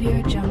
Audio Jungle.